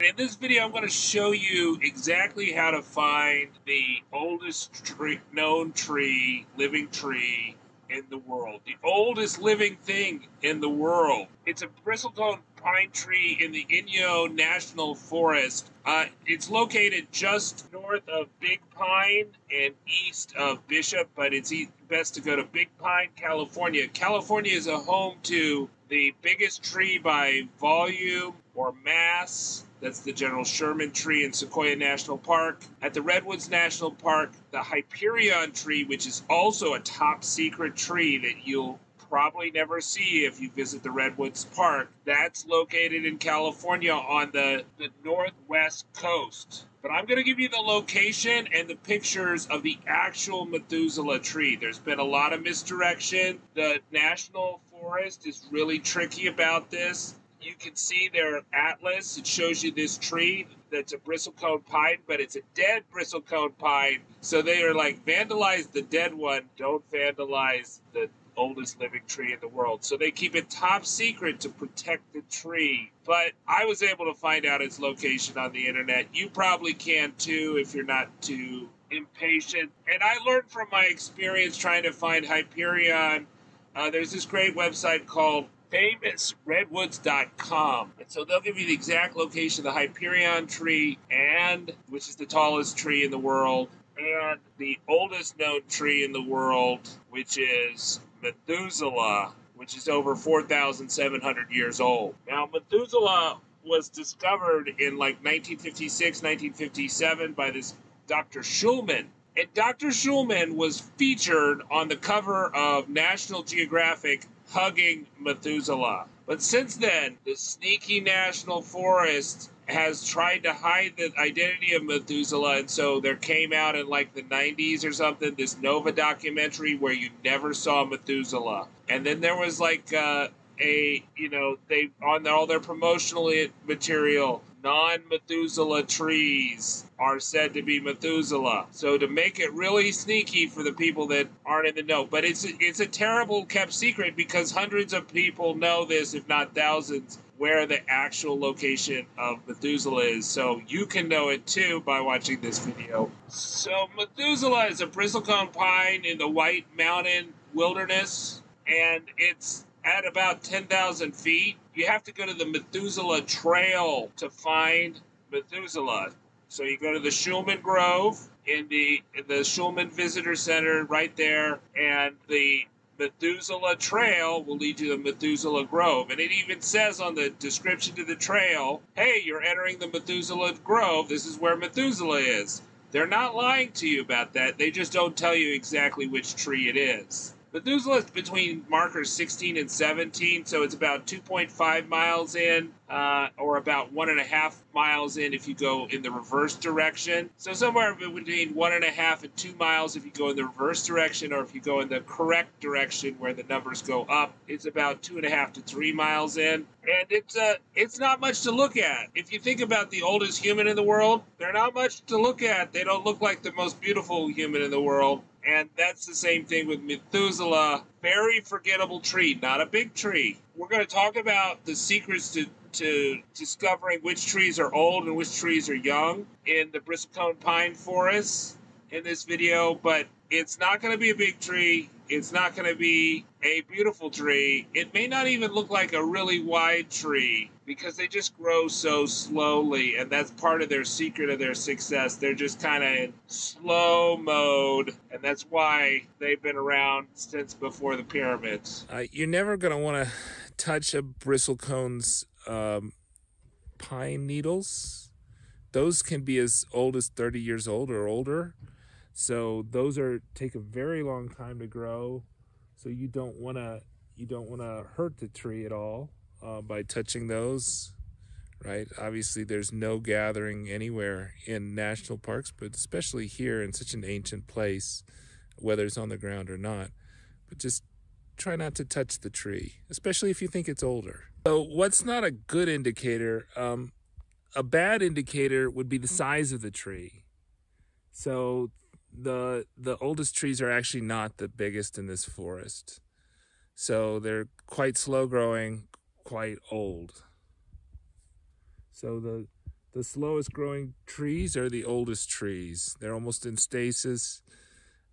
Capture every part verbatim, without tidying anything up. In this video, I'm going to show you exactly how to find the oldest tree, known tree, living tree in the world. The oldest living thing in the world. It's a bristlecone pine tree in the Inyo National Forest. Uh, it's located just north of Big Pine and east of Bishop, but it's best to go to Big Pine, California. California is a home to the biggest tree by volume or mass. That's the General Sherman tree in Sequoia National Park. At the Redwoods National Park, the Hyperion tree, which is also a top secret tree that you'll probably never see if you visit the Redwoods Park, that's located in California on the, the northwest coast. But I'm going to give you the location and the pictures of the actual Methuselah tree. There's been a lot of misdirection. The National Forest is really tricky about this. You can see their atlas. It shows you this tree that's a bristlecone pine, but it's a dead bristlecone pine. So they are like, vandalize the dead one. Don't vandalize the oldest living tree in the world. So they keep it top secret to protect the tree. But I was able to find out its location on the internet. You probably can too if you're not too impatient. And I learned from my experience trying to find Hyperion. Uh, there's this great website called famous redwoods dot com, and so they'll give you the exact location of the Hyperion tree, and which is the tallest tree in the world, and the oldest known tree in the world, which is Methuselah, which is over four thousand seven hundred years old. Now, Methuselah was discovered in like nineteen fifty-six, nineteen fifty-seven by this Doctor Schulman. And Doctor Schulman was featured on the cover of National Geographic hugging Methuselah. But since then, the sneaky National Forest has tried to hide the identity of Methuselah, and so there came out in like the nineties or something this Nova documentary where you never saw Methuselah. And then there was like uh, a, you know, they on all their promotional material, non-Methuselah trees are said to be Methuselah. So to make it really sneaky for the people that aren't in the know, but it's it's a terrible kept secret because hundreds of people know this, if not thousands, where the actual location of Methuselah is. So you can know it too by watching this video. So Methuselah is a bristlecone pine in the White Mountain Wilderness, and it's at about ten thousand feet. You have to go to the Methuselah Trail to find Methuselah. So you go to the Schulman Grove in the, in the Schulman Visitor Center right there, and the Methuselah Trail will lead you to Methuselah Grove. And it even says on the description to the trail, hey, you're entering the Methuselah Grove. This is where Methuselah is. They're not lying to you about that. They just don't tell you exactly which tree it is. Methuselah is between markers sixteen and seventeen, so it's about two point five miles in, uh, or about one and a half miles in if you go in the reverse direction. So somewhere between one and a half and two miles if you go in the reverse direction, or if you go in the correct direction where the numbers go up, it's about two and a half to three miles in. And it's uh, it's not much to look at. If you think about the oldest human in the world, they're not much to look at. They don't look like the most beautiful human in the world. And that's the same thing with Methuselah. Very forgettable tree, not a big tree. We're going to talk about the secrets to, to discovering which trees are old and which trees are young in the bristlecone pine forest in this video, but it's not going to be a big tree. It's not going to be a beautiful tree. It may not even look like a really wide tree because they just grow so slowly, and that's part of their secret of their success. They're just kind of in slow mode, and that's why they've been around since before the pyramids. Uh, you're never going to want to touch a bristlecone's um, pine needles. Those can be as old as thirty years old or older. So those are take a very long time to grow. So you don't want to you don't want to hurt the tree at all uh, by touching those, right? Obviously, there's no gathering anywhere in national parks, but especially here in such an ancient place, whether it's on the ground or not. But just try not to touch the tree, especially if you think it's older. So what's not a good indicator? Um, a bad indicator would be the size of the tree. So the the oldest trees are actually not the biggest in this forest, so they're quite slow growing, quite old. So the The slowest growing trees are the oldest trees. They're almost in stasis.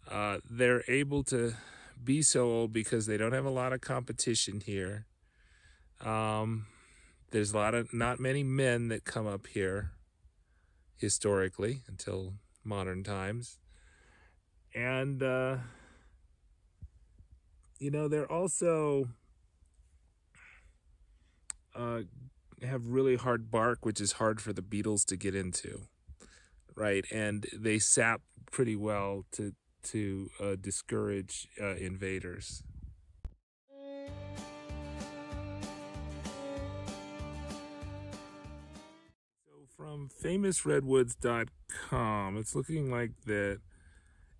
Uh, they're able to be so old because they don't have a lot of competition here. Um, there's a lot of, not many men that come up here historically until modern times. And, uh, you know, they're also uh, have really hard bark, which is hard for the beetles to get into, right? And they sap pretty well to, to uh, discourage uh, invaders. So from famous redwoods dot com, it's looking like that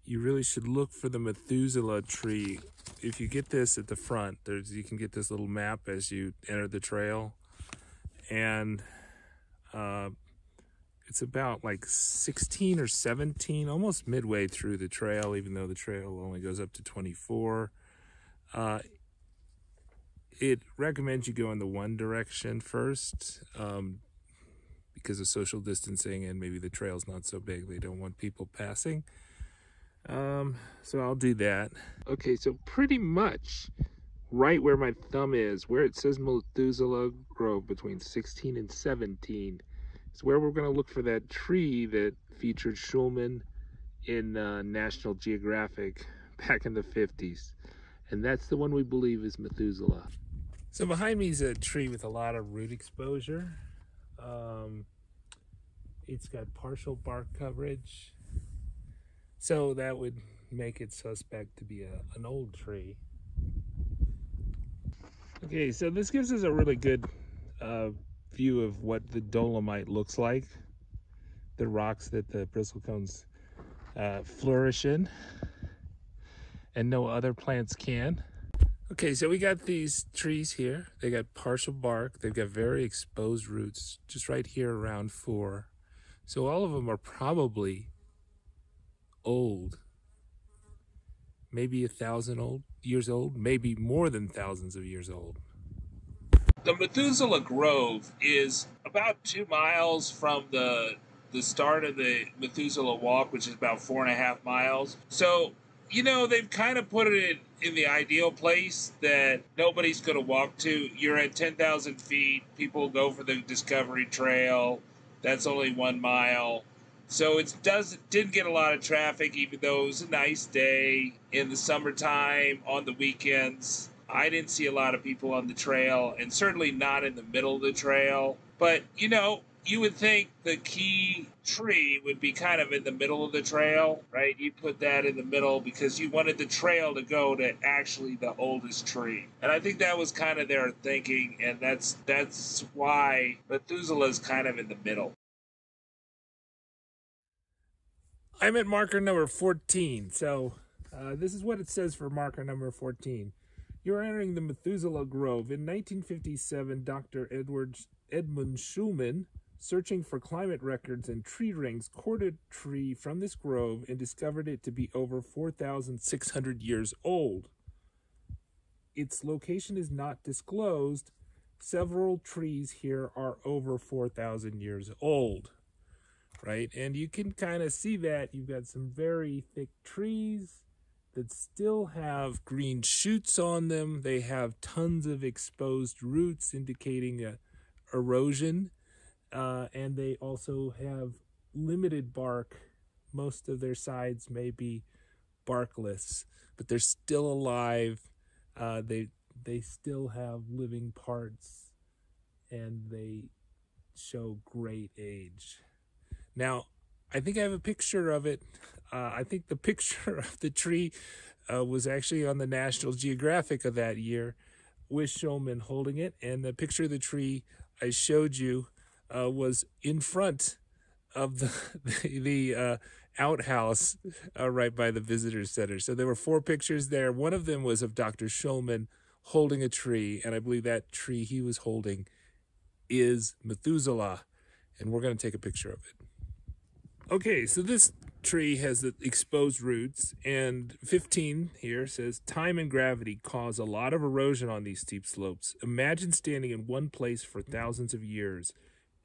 you really should look for the Methuselah tree. If you get this at the front, there's, you can get this little map as you enter the trail. And uh, it's about like sixteen or seventeen, almost midway through the trail, even though the trail only goes up to twenty-four. Uh, it recommends you go in the one direction first um, because of social distancing and maybe the trail's not so big. They don't want people passing. Um, so I'll do that. Okay, so pretty much right where my thumb is, where it says Methuselah Grove between sixteen and seventeen, is where we're going to look for that tree that featured Schulman in uh, National Geographic back in the fifties. And that's the one we believe is Methuselah. So behind me is a tree with a lot of root exposure. Um, it's got partial bark coverage. So that would make it suspect to be a, an old tree. Okay, so this gives us a really good uh, view of what the dolomite looks like, the rocks that the bristlecones uh, flourish in, and no other plants can. Okay, so we got these trees here. They got partial bark. They've got very exposed roots, just right here around four. So all of them are probably old, maybe a thousand old years old, maybe more than thousands of years old. The Methuselah Grove is about two miles from the the start of the Methuselah Walk, which is about four and a half miles. So, you know, they've kind of put it in, in the ideal place that nobody's going to walk to. You're at ten thousand feet. People go for the Discovery Trail. That's only one mile. So it does, didn't get a lot of traffic, even though it was a nice day in the summertime, on the weekends. I didn't see a lot of people on the trail, and certainly not in the middle of the trail. But, you know, you would think the key tree would be kind of in the middle of the trail, right? You put that in the middle because you wanted the trail to go to actually the oldest tree. And I think that was kind of their thinking, and that's, that's why Methuselah is kind of in the middle. I'm at marker number fourteen, so uh, this is what it says for marker number fourteen. You're entering the Methuselah Grove. In nineteen fifty-seven, Doctor Edward, Edmund Schulman, searching for climate records and tree rings, courted a tree from this grove and discovered it to be over four thousand six hundred years old. Its location is not disclosed. Several trees here are over four thousand years old. Right, and you can kind of see that you've got some very thick trees that still have green shoots on them. They have tons of exposed roots indicating a erosion, uh, and they also have limited bark. Most of their sides may be barkless, but they're still alive. Uh, they they still have living parts, and they show great age. Now, I think I have a picture of it. Uh, I think the picture of the tree uh, was actually on the National Geographic of that year with Schulman holding it. And the picture of the tree I showed you uh, was in front of the, the, the uh, outhouse uh, right by the visitor center. So there were four pictures there. One of them was of Doctor Schulman holding a tree. And I believe that tree he was holding is Methuselah. And we're going to take a picture of it. Okay, so this tree has the exposed roots, and fifteen here says, time and gravity cause a lot of erosion on these steep slopes. Imagine standing in one place for thousands of years,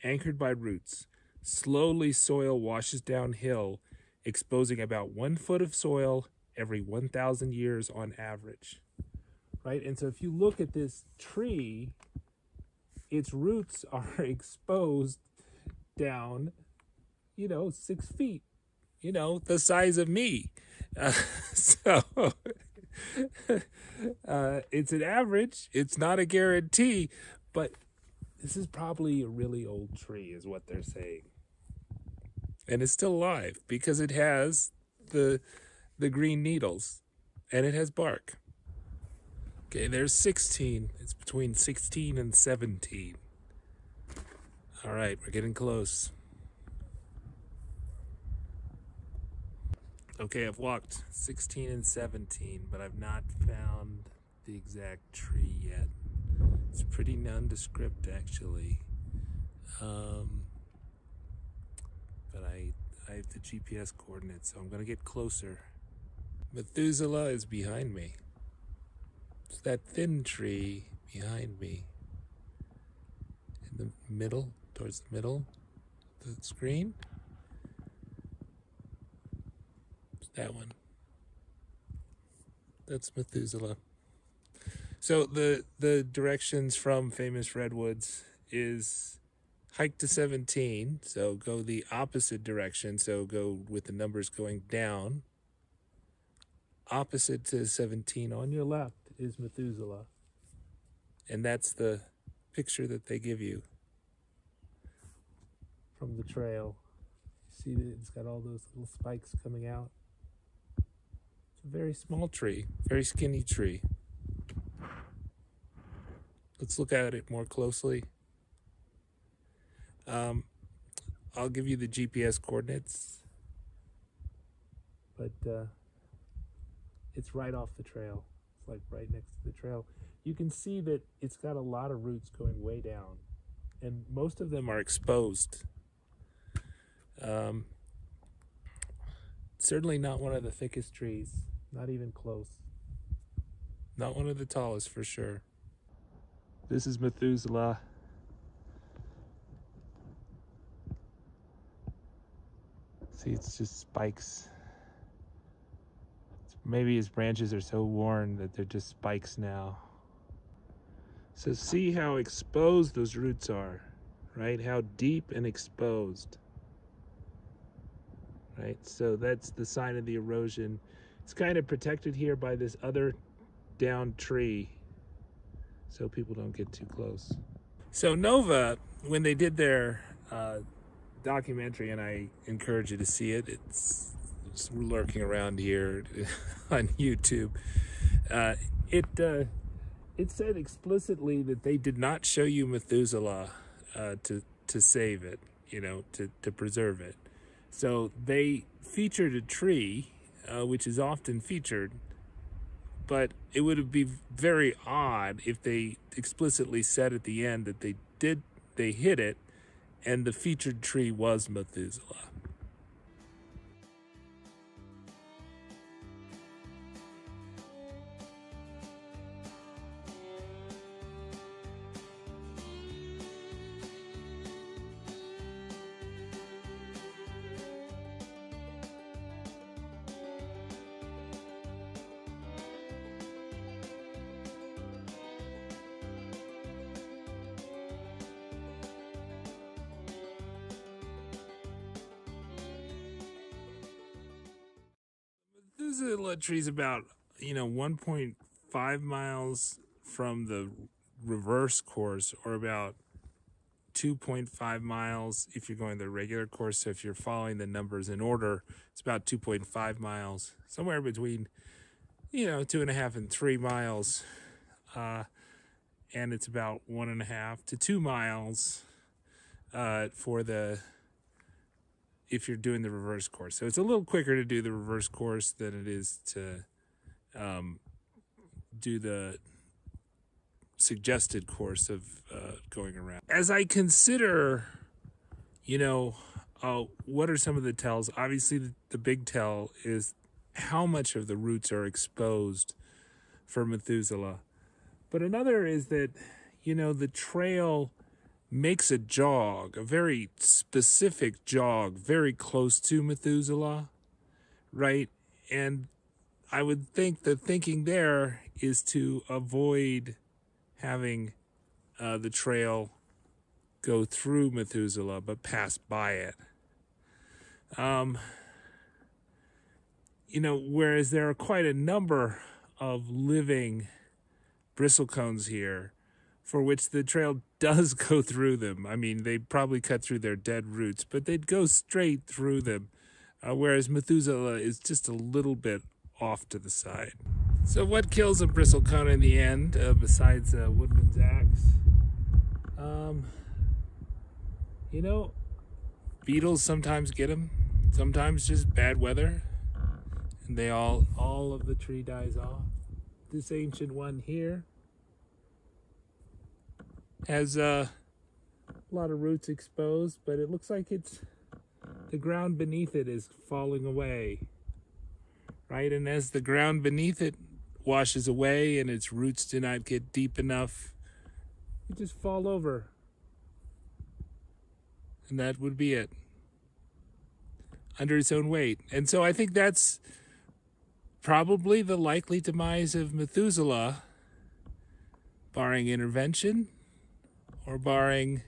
anchored by roots. Slowly, soil washes downhill, exposing about one foot of soil every one thousand years on average. Right? And so if you look at this tree, its roots are exposed down, you know, six feet, you know, the size of me. Uh, so uh, it's an average. It's not a guarantee, but this is probably a really old tree is what they're saying. And it's still alive because it has the, the green needles and it has bark. Okay, there's sixteen. It's between sixteen and seventeen. All right, we're getting close. Okay, I've walked sixteen and seventeen, but I've not found the exact tree yet. It's pretty nondescript, actually. Um, but I, I have the G P S coordinates, so I'm going to get closer. Methuselah is behind me. It's that thin tree behind me. In the middle, towards the middle of the screen. It's that one. That's Methuselah. So the, the directions from Famous Redwoods is hike to seventeen. So go the opposite direction. So go with the numbers going down. Opposite to seventeen on your left is Methuselah, and that's the picture that they give you from the trail. See that it's got all those little spikes coming out. It's a very small tree, very skinny tree. Let's look at it more closely. Um, I'll give you the G P S coordinates, but uh, it's right off the trail. Like right next to the trail. You can see that it's got a lot of roots going way down, and most of them are exposed. Um, certainly not one of the thickest trees, not even close. Not one of the tallest for sure. This is Methuselah. See, it's just spikes. Maybe his branches are so worn that they're just spikes now. So see how exposed those roots are, right? How deep and exposed, right? So that's the sign of the erosion. It's kind of protected here by this other downed tree so people don't get too close. So Nova, when they did their uh, documentary, and I encourage you to see it, it's lurking around here on YouTube. Uh, it uh, it said explicitly that they did not show you Methuselah uh, to to save it, you know, to to preserve it. So they featured a tree, uh, which is often featured, but it would be very odd if they explicitly said at the end that they did they hit it, and the featured tree was Methuselah. Methuselah tree's about, you know, one point five miles from the reverse course, or about two point five miles if you're going the regular course. So if you're following the numbers in order, it's about two point five miles, somewhere between, you know, two and a half and three miles. Uh, and it's about one and a half to two miles uh, for the if you're doing the reverse course. So it's a little quicker to do the reverse course than it is to um, do the suggested course of uh, going around. As I consider, you know, uh, what are some of the tells? Obviously the, the big tell is how much of the roots are exposed for Methuselah. But another is that, you know, the trail makes a jog, a very specific jog, very close to Methuselah, right? And I would think the thinking there is to avoid having uh, the trail go through Methuselah, but pass by it. Um, you know, whereas there are quite a number of living bristlecones here for which the trail does go through them. I mean, they probably cut through their dead roots, but they'd go straight through them, uh, whereas Methuselah is just a little bit off to the side. So what kills a bristlecone in the end, uh, besides uh, Woodman's axe? Um, you know, beetles sometimes get them, sometimes just bad weather, and they all, all of the tree dies off. This ancient one here has uh, a lot of roots exposed, but it looks like it's, the ground beneath it is falling away, right? And as the ground beneath it washes away and its roots do not get deep enough, you just fall over. And that would be it, under its own weight. And so I think that's probably the likely demise of Methuselah, barring intervention or barring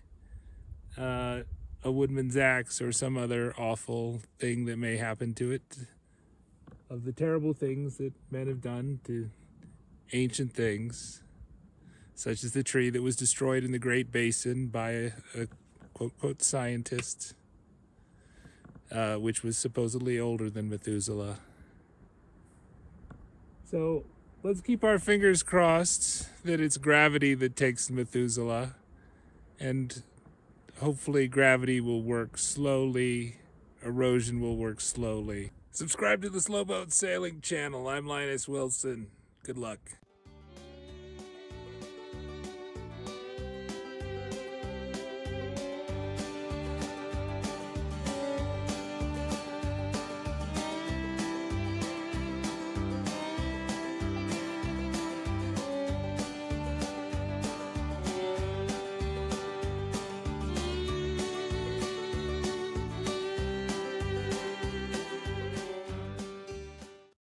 uh, a woodman's axe or some other awful thing that may happen to it, of the terrible things that men have done to ancient things, such as the tree that was destroyed in the Great Basin by a, a quote, quote, scientist, uh, which was supposedly older than Methuselah. So let's keep our fingers crossed that it's gravity that takes Methuselah, and hopefully gravity will work slowly, erosion will work slowly. Subscribe to the Slow Boat Sailing Channel. I'm Linus Wilson. Good luck.